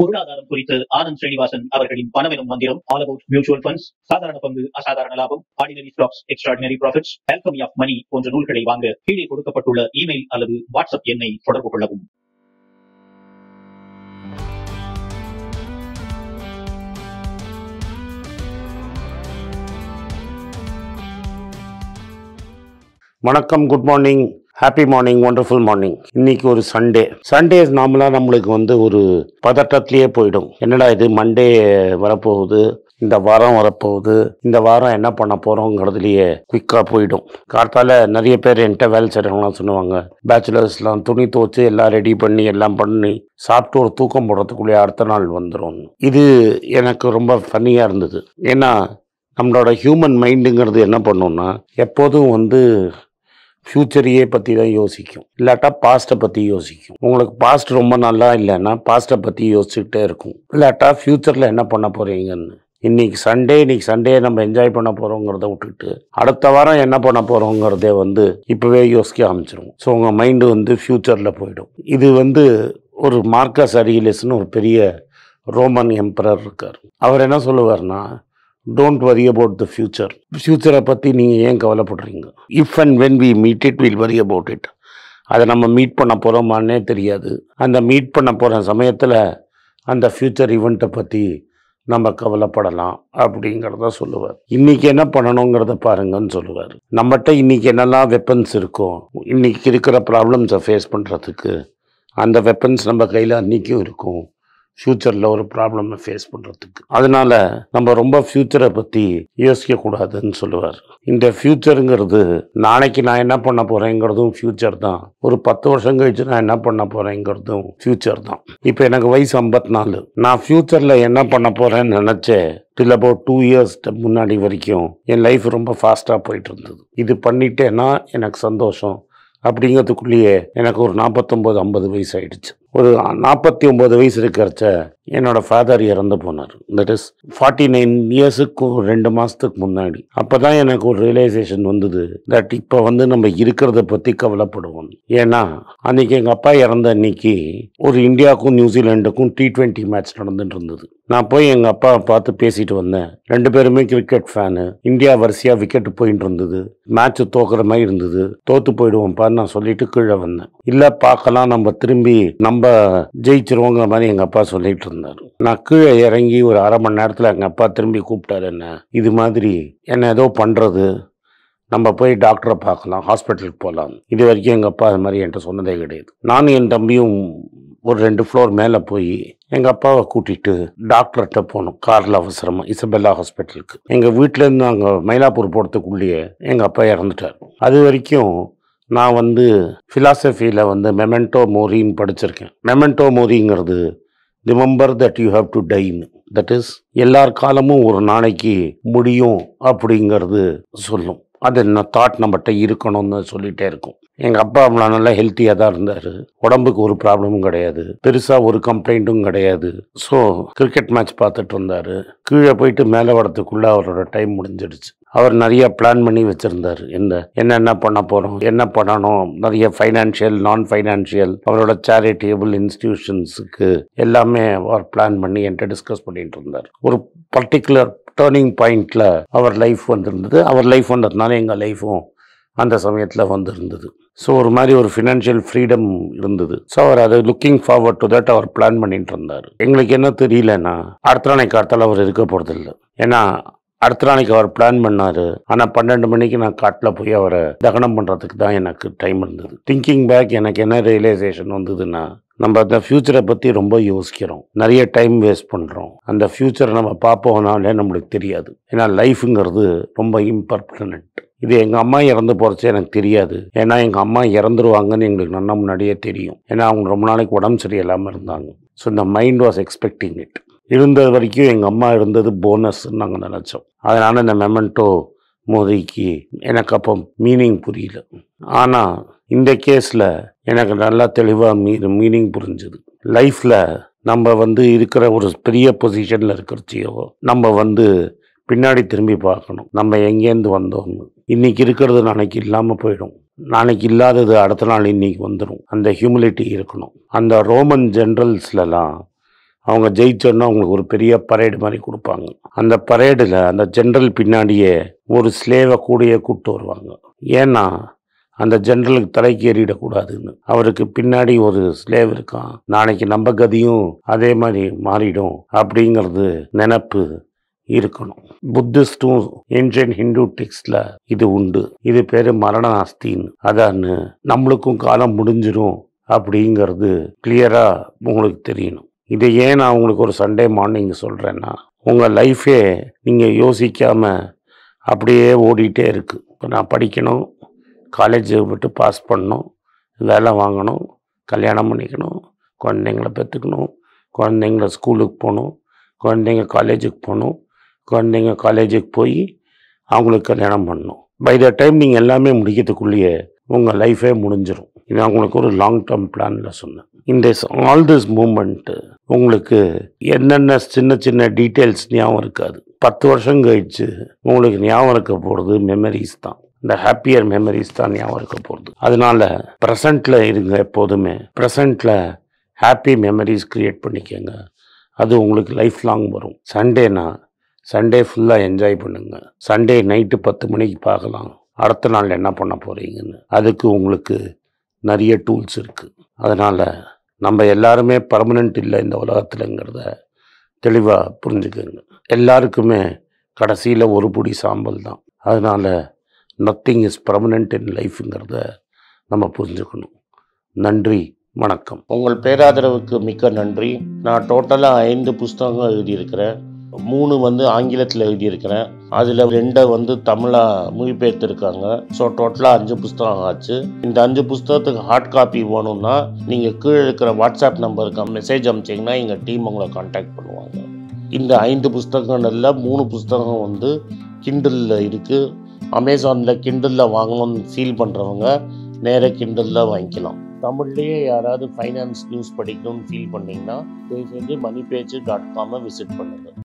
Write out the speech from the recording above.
பொருளாதாரம் குறித்து ஆனந்த் ஸ்ரீனிவாசன் அவர்களின் பணம் எனும் மந்திரம், ஆல் அபவுட் மியூச்சுவல் ஃபண்ட்ஸ், சாதாரண பங்கு, அசாதாரண லாபம், ordinary stocks, extraordinary profits, alchemy of money போன்ற நூல்களை வாங்க கீழே கொடுக்கப்பட்டுள்ள இமெயில் அல்லது வாட்ஸ்அப் எண்ணை தொடர்பு கொள்ளவும். வணக்கம், good morning, happy morning, wonderful morning. இன்னைக்கு ஒரு சண்டேஸ் நார்மலாக நம்மளுக்கு ஒரு பதட்டத்திலேயே போயிடும். என்னடா இது மண்டே வரப்போகுது, இந்த வாரம் வரப்போகுது, இந்த வாரம் என்ன பண்ண போகிறோங்கிறதுலையே குயிக்காக போயிடும். கார்த்தால நிறைய பேர் என்கிட்ட வேலை செய்கிறவங்களாம் சொல்லுவாங்க, பேச்சுலர்ஸ்லாம் துணி துவைச்சு எல்லாம் ரெடி பண்ணி எல்லாம் பண்ணி சாப்பிட்டு ஒரு தூக்கம் போடுறதுக்குள்ளேயே அடுத்த நாள் வந்துடும். இது எனக்கு ரொம்ப ஃபன்னியாக இருந்தது. ஏன்னா நம்மளோட ஹியூமன் மைண்டுங்கிறது என்ன பண்ணோன்னா எப்போதும் ஃப்யூச்சரையே பற்றி தான் யோசிக்கும், இல்லாட்டா பாஸ்ட்டை பற்றி யோசிக்கும். உங்களுக்கு பாஸ்ட் ரொம்ப நல்லா இல்லைன்னா பாஸ்ட்டை பற்றி யோசிச்சுக்கிட்டே இருக்கும், இல்லாட்டா ஃப்யூச்சரில் என்ன பண்ண போகிறீங்கன்னு. இன்றைக்கி சண்டே நம்ம என்ஜாய் பண்ண போகிறோங்கிறத விட்டுட்டு அடுத்த வாரம் என்ன பண்ண போகிறோங்கிறதே இப்போவே யோசிக்க ஆரம்பிச்சிடும். ஸோ உங்கள் மைண்டு ஃப்யூச்சரில் போயிடும். இது ஒரு மார்க்கஸ் அரியலியஸ்னு ஒரு பெரிய ரோமன் எம்பரர் இருக்கார். அவர் என்ன சொல்லுவார்னா, Don't worry about the future. ஃப்யூச்சரை பற்றி நீங்கள் ஏன் கவலைப்படுறீங்க? If and when we meet it will worry about it. அதை நம்ம மீட் பண்ண போகிறோமானே தெரியாது. அந்த மீட் பண்ண போகிற சமயத்தில் அந்த ஃப்யூச்சர் ஈவெண்ட்டை பற்றி நம்ம கவலைப்படலாம் அப்படிங்கிறத சொல்லுவார். இன்றைக்கி என்ன பண்ணணுங்கிறத பாருங்கன்னு சொல்லுவார். நம்மகிட்ட இன்றைக்கி என்னெல்லாம் வெப்பன்ஸ் இருக்கும், இன்றைக்கி இருக்கிற ப்ராப்ளம்ஸை ஃபேஸ் பண்ணுறதுக்கு அந்த வெப்பன்ஸ் நம்ம கையில் அன்றைக்கும் இருக்கும், ஃப்யூச்சரில் ஒரு ப்ராப்ளமை ஃபேஸ் பண்ணுறதுக்கு. அதனால் நம்ம ரொம்ப ஃப்யூச்சரை பற்றி யோசிக்கக்கூடாதுன்னு சொல்லுவார். இந்த ஃப்யூச்சருங்கிறது நாளைக்கு நான் என்ன பண்ண போகிறேங்கிறதும் ஃப்யூச்சர் தான், ஒரு 10 வருஷம் கழிச்சு நான் என்ன பண்ண போகிறேங்கிறதும் ஃப்யூச்சர் தான். இப்போ எனக்கு வயசு 54. நான் ஃப்யூச்சரில் என்ன பண்ண போகிறேன்னு நினச்சேன் டில் அபவுட் 2 years முன்னாடி வரைக்கும் என் லைஃப் ரொம்ப ஃபாஸ்ட்டாக போயிட்டு இருந்தது. இது பண்ணிட்டேன்னா எனக்கு சந்தோஷம் அப்படிங்கிறதுக்குள்ளேயே எனக்கு ஒரு 49-50 வயசு ஆகிடுச்சு. ஒரு 49 வயசு இருக்கிறச்ச என்னோட ஃபாதர் இறந்து போனார். தட் இஸ் 49 years 2 மாதத்துக்கு முன்னாடி. அப்போ தான் எனக்கு ஒரு ரியலைசேஷன் வந்தது தட் இப்போ நம்ம இருக்கிறத பற்றி கவலைப்படுவோம். ஏன்னா அன்றைக்கி எங்கள் அப்பா இறந்த அன்றைக்கி ஒரு இந்தியாவுக்கும் நியூசிலாண்டுக்கும் T20 மேட்ச் நடந்துட்டு இருந்தது. நான் போய் எங்கள் அப்பாவை பார்த்து பேசிட்டு வந்தேன். 2 பேருமே கிரிக்கெட் ஃபேனு. இந்தியா வரிசையாக விக்கெட்டு போயிட்டு இருந்தது, மேட்ச்சு தோக்குற மாதிரி இருந்தது, தோற்று போயிடுவோம்ப்பான்னு நான் சொல்லிட்டு கீழே வந்தேன். இல்லை பார்க்கலாம், நம்ம திரும்பி நம்ம ஜெயிச்சிருவோங்கிற மாதிரி எங்கள் அப்பா சொல்லிட்டு இருந்தார். நான் கீழே இறங்கி ஒரு அரை மணி நேரத்தில் எங்கள் அப்பா திரும்பி கூப்பிட்டாரு. என்ன இது மாதிரி என்ன ஏதோ பண்ணுறது, நம்ம போய் டாக்டரை பார்க்கலாம், ஹாஸ்பிட்டலுக்கு போகலாம். இது வரைக்கும் எங்கள் அப்பா அது மாதிரி என்கிட்ட சொன்னதே கிடையாது. நானும் என் தம்பியும் ஒரு 2 floor மேலே போய் எங்கள் அப்பாவை கூட்டிகிட்டு டாக்டர்கிட்ட போனோம் காரில் அவசரமாக, இசபெல்லா ஹாஸ்பிட்டலுக்கு. எங்கள் வீட்டிலேருந்து நாங்கள் மயிலாப்பூர் போகிறதுக்குள்ளேயே எங்கள் அப்பா இறந்துட்டார். அது வரைக்கும் நான் ஃபிலாசபியில் மெமெண்டோ மோரின்னு படிச்சிருக்கேன். மெமெண்டோ மோரிங்கிறது remember that you have to டைன்னு, தட் இஸ் எல்லார் காலமும் ஒரு நாளைக்கு முடியும் அப்படிங்கிறது சொல்லும். அது என்ன தாட் நம்மகிட்ட இருக்கணும்னு சொல்லிகிட்டே இருக்கும். எங்கள் அப்பா அவ்வளோ நல்லா ஹெல்த்தியாக தான் இருந்தார், உடம்புக்கு ஒரு ப்ராப்ளமும் கிடையாது, பெருசாக ஒரு கம்ப்ளைண்ட்டும் கிடையாது. ஸோ கிரிக்கெட் மேட்ச் பார்த்துட்டு இருந்தார். கீழே போயிட்டு மேலே வரத்துக்குள்ளே அவரோட டைம் முடிஞ்சிடுச்சு. அவர் நிறைய பிளான் பண்ணி வச்சுருந்தார். என்னென்ன பண்ண போகிறோம், என்ன பண்ணணும், நிறைய ஃபைனான்ஷியல், நான் ஃபைனான்ஷியல், அவரோட சேரிட்டேபிள் இன்ஸ்டிடியூஷன்ஸுக்கு எல்லாமே அவர் பிளான் பண்ணி என்கிட்ட டிஸ்கஸ் பண்ணிகிட்டு இருந்தார். ஒரு பர்டிகுலர் டேர்னிங் பாயிண்டில் அவர் லைஃப் வந்திருந்தது. அவர் லைஃப் வந்ததுனால எங்கள் லைஃப்பும் அந்த சமயத்தில் வந்திருந்தது. ஸோ ஒரு மாதிரி ஒரு ஃபினான்ஷியல் ஃப்ரீடம் இருந்தது. ஸோ அவர் அதை லுக்கிங் ஃபார்வர்ட் டு தட் அவர் பிளான் பண்ணிட்டு இருந்தார். எங்களுக்கு என்ன தெரியலன்னா அடுத்த நாளைக்கு காட்டால் அவர் இருக்க போகிறது இல்லை. ஏன்னா அடுத்த நாளைக்கு அவர் பிளான் பண்ணார், ஆனால் 12 மணிக்கு நான் காட்டில் போய் அவரை தகனம் பண்ணுறதுக்கு தான் எனக்கு டைம் இருந்தது. திங்கிங் பேக் எனக்கு என்ன ரியலைசேஷன் வந்ததுன்னா, நம்ம அந்த ஃப்யூச்சரை பற்றி ரொம்ப யோசிக்கிறோம், நிறைய டைம் வேஸ்ட் பண்ணுறோம். அந்த ஃப்யூச்சரை நம்ம பார்ப்போம்னாலே நம்மளுக்கு தெரியாது. ஏன்னா லைஃபுங்கிறது ரொம்ப இம்பர்மனன்ட். இது எங்கள் அம்மா இறந்து போகிறச்சே எனக்கு தெரியாது. ஏன்னா எங்கள் அம்மா இறந்துருவாங்கன்னு எங்களுக்கு நல்லா முன்னாடியே தெரியும். ஏன்னா அவங்க ரொம்ப நாளைக்கு உடம்பு சரியில்லாமல் இருந்தாங்க. ஸோ இந்த மைண்ட் வாஸ் எக்ஸ்பெக்டிங் இட். இருந்தது வரைக்கும் எங்கள் அம்மா இருந்தது போனஸ்ன்னு நாங்கள் நினச்சோம். அதனால் இந்த மெமெண்டோ மோரிக்கு எனக்கு அப்போ மீனிங் புரியல. ஆனால் இந்த கேஸில் எனக்கு நல்லா தெளிவாக மீனிங் புரிஞ்சுது. லைஃப்பில் நம்ம இருக்கிற ஒரு பெரிய பொசிஷனில் இருக்கிறச்சியோ நம்ம பின்னாடி திரும்பி பார்க்கணும், நம்ம எங்கேருந்து வந்தோம்னு. இன்றைக்கி இருக்கிறது நாளைக்கு இல்லாமல் போயிடும், நாளைக்கு இல்லாதது அடுத்த நாள் இன்றைக்கி வந்துடும். அந்த ஹியூமிலிட்டி இருக்கணும். அந்த ரோமன் ஜென்ரல்ஸ்லலாம் அவங்க ஜெயிச்சோன்னா அவங்களுக்கு ஒரு பெரிய பரேடு மாதிரி கொடுப்பாங்க. அந்த பரேடில் அந்த ஜென்ரல் பின்னாடியே ஒரு ஸ்லேவை கூடையே கூப்பிட்டு வருவாங்க. ஏன்னா அந்த ஜென்ரலுக்கு தலைக்கு ஏறிடக்கூடாதுன்னு. அவருக்கு பின்னாடி ஒரு ஸ்லேவ் இருக்கான், நாளைக்கு நம்ம கதியும் அதே மாதிரி மாறிடும் அப்படிங்கிறது நினப்பு இருக்கணும். புத்திஸ்டும் ஏன்ஷியன்ட் ஹிந்து டெக்ஸ்டில் இது உண்டு. இது பேர் மரண ஆஸ்தின்னு. அதான்னு நம்மளுக்கும் காலம் முடிஞ்சிடும் அப்படிங்கிறது கிளியராக உங்களுக்கு தெரியணும். இதை ஏன் நான் உங்களுக்கு ஒரு சண்டே மார்னிங் சொல்கிறேன்னா, உங்கள் லைஃபே நீங்கள் யோசிக்காமல் அப்படியே ஓடிட்டே இருக்குது. இப்போ நான் படிக்கணும், காலேஜை விட்டு பாஸ் பண்ணணும், வேலை வாங்கணும், கல்யாணம் பண்ணிக்கணும், குழந்தைங்கள பெற்றுக்கணும், குழந்தைங்கள ஸ்கூலுக்கு போகணும், குழந்தைங்க காலேஜுக்கு போகணும், குழந்தைங்க காலேஜுக்கு போய் அவங்களுக்கு கல்யாணம் பண்ணணும். பை த டைம் நீங்கள் எல்லாமே முடிக்கிறதுக்குள்ளேயே உங்கள் லைஃபே முடிஞ்சிடும். இது அவங்களுக்கு ஒரு லாங் டேர்ம் பிளானில் சொன்னேன். இந்த ஆல் திஸ் மூமெண்ட்டு உங்களுக்கு என்னென்ன சின்ன சின்ன டீட்டெயில்ஸ் ஞாபகம் இருக்காது. 10 வருஷம் கழிச்சு உங்களுக்கு ஞாபகம் இருக்க போகிறது மெமரிஸ் தான். இந்த ஹாப்பியர் மெமரிஸ் தான் ஞாபகம் இருக்க போகிறது. அதனால ப்ரெசண்ட்டில் இருங்க. எப்போதுமே ப்ரெசண்ட்டில் ஹாப்பி மெமரிஸ் க்ரியேட் பண்ணிக்கோங்க. அது உங்களுக்கு லைஃப் லாங் வரும். சண்டேனா சண்டே ஃபுல்லாக என்ஜாய் பண்ணுங்கள். சண்டே நைட்டு 10 மணிக்கு பார்க்கலாம் அடுத்த நாள் என்ன பண்ண போகிறீங்கன்னு. அதுக்கு உங்களுக்கு நிறைய டூல்ஸ் இருக்குது. அதனால் நம்ம எல்லாருமே பர்மனெண்ட் இல்லை இந்த உலகத்தில்ங்கிறத தெளிவாக புரிஞ்சுக்கோங்க. எல்லாருக்குமே கடைசியில் ஒரு புடி சாம்பல் தான். அதனால் நத்திங் இஸ் பர்மனெண்ட் இன் லைஃப்ங்கிறத நம்ம புரிஞ்சுக்கணும். நன்றி, வணக்கம். உங்கள் பேராதரவுக்கு மிக்க நன்றி. நான் டோட்டலாக 5 புஸ்தகங்கள் எழுதியிருக்கிறேன். 3 ஆங்கிலத்தில் எழுதியிருக்கிறேன். அதில் 2 தமிழாக மொழிபெயர்த்துருக்காங்க. ஸோ டோட்டலாக 5 புஸ்தகம் ஆச்சு. இந்த 5 புஸ்தகத்துக்கு ஹார்ட் காப்பி வேணும்னா நீங்கள் கீழே இருக்கிற வாட்ஸ்அப் நம்பருக்கு மெசேஜ் அனுப்பிச்சிங்கன்னா எங்கள் டீம் உங்களை கான்டாக்ட் பண்ணுவாங்க. இந்த 5 புஸ்தகங்களில் 3 புஸ்தகம் கிண்டலில் இருக்குது. அமேசானில் கிண்டலில் வாங்கணும்னு ஃபீல் பண்ணுறவங்க நேராக கிண்டலில் வாங்கிக்கலாம். தமிழ்லேயே யாராவது ஃபைனான்ஸ் நியூஸ் படிக்கணும்னு ஃபீல் பண்ணிங்கன்னா தயவுசெஞ்சு moneypage.com விசிட் பண்ணுங்கள்.